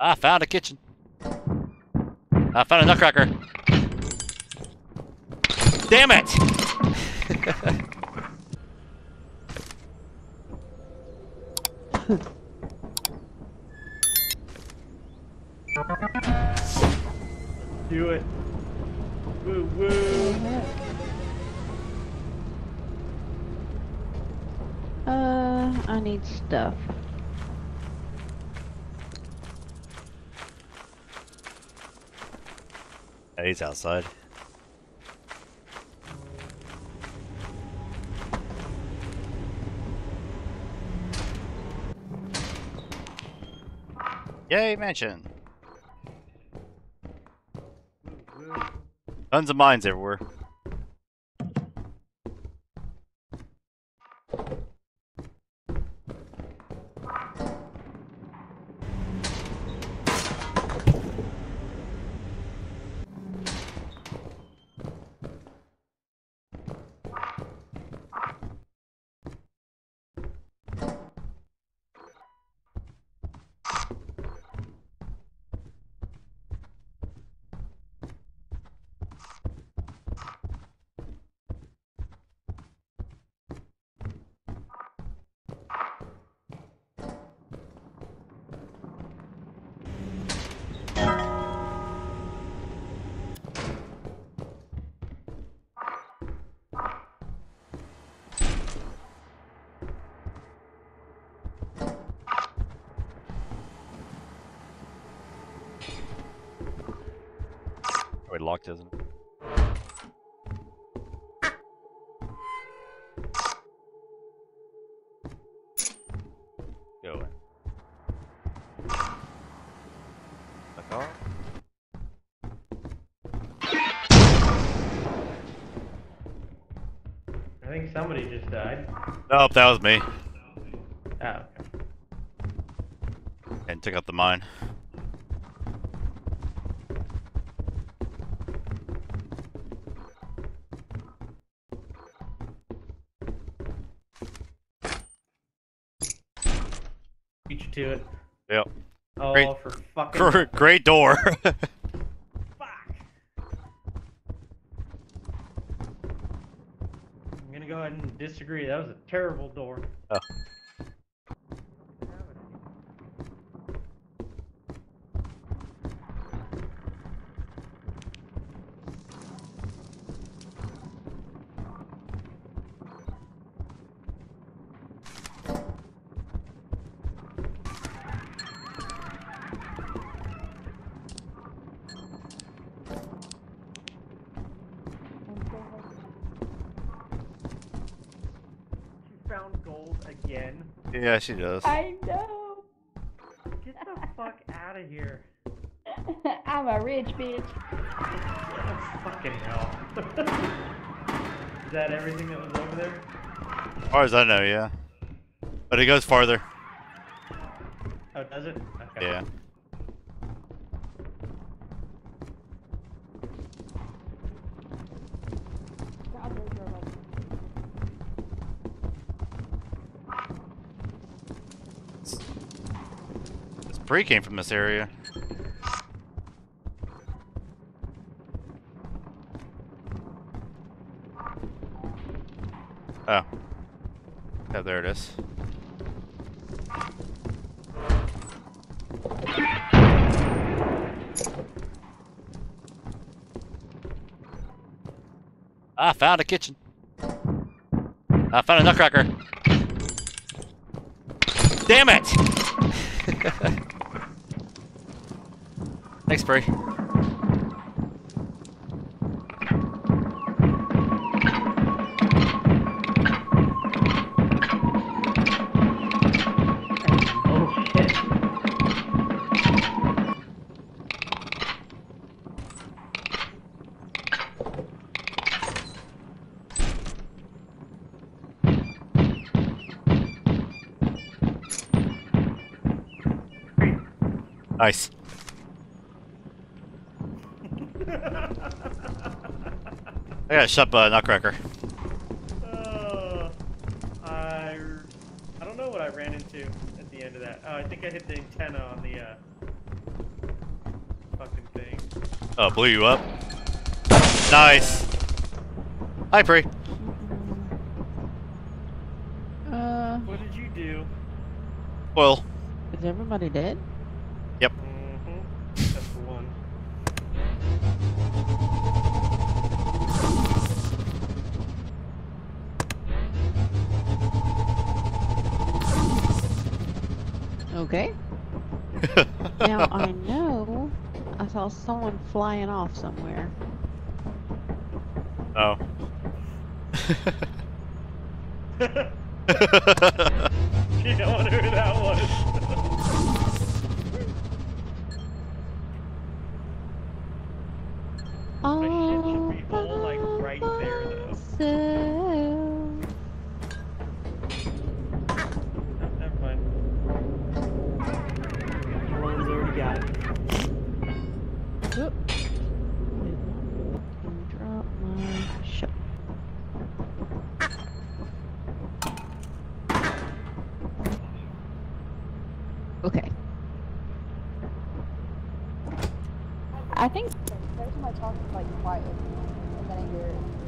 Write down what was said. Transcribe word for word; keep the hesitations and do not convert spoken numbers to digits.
I found a kitchen. I found a nutcracker. Damn it! Do it. Woo woo. Uh, I need stuff. Yeah, he's outside. Yay, mansion! Tons of mines everywhere. It locked, isn't it? Go away. Back off. I think somebody just died. Nope, that was me. Oh, okay. And took out the mine. To it. Yep. Oh, great, for fucking... Gr great door. Fuck. I'm gonna go ahead and disagree. That was a terrible door. Oh. Again. Yeah, she does. I know. Get the fuck out of here. I'm a rich bitch. Oh, fucking hell. Is that everything that was over there? As far as I know, yeah. But it goes farther. Oh, does it? Okay. Yeah. Three came from this area. Oh. Yeah, there it is. I found a kitchen. I found a nutcracker. Damn it! Thanks, Bree. Oh, shit. Nice. I got shot by a nutcracker. Oh. I think I hit the antenna on the uh, fucking thing. Oh, blew you up. Nice. Hi, Pri. Uh. What did you do? Well. Is everybody dead? Yep. Mm-hmm. Except for one. Okay. Now I know I saw someone flying off somewhere. Oh. You don't want to hear that one. Oh, shit should be all like right there though. Oh, never mind. How long has already got it? Drop my shot. Okay. I think there's my talk like quiet and then I hear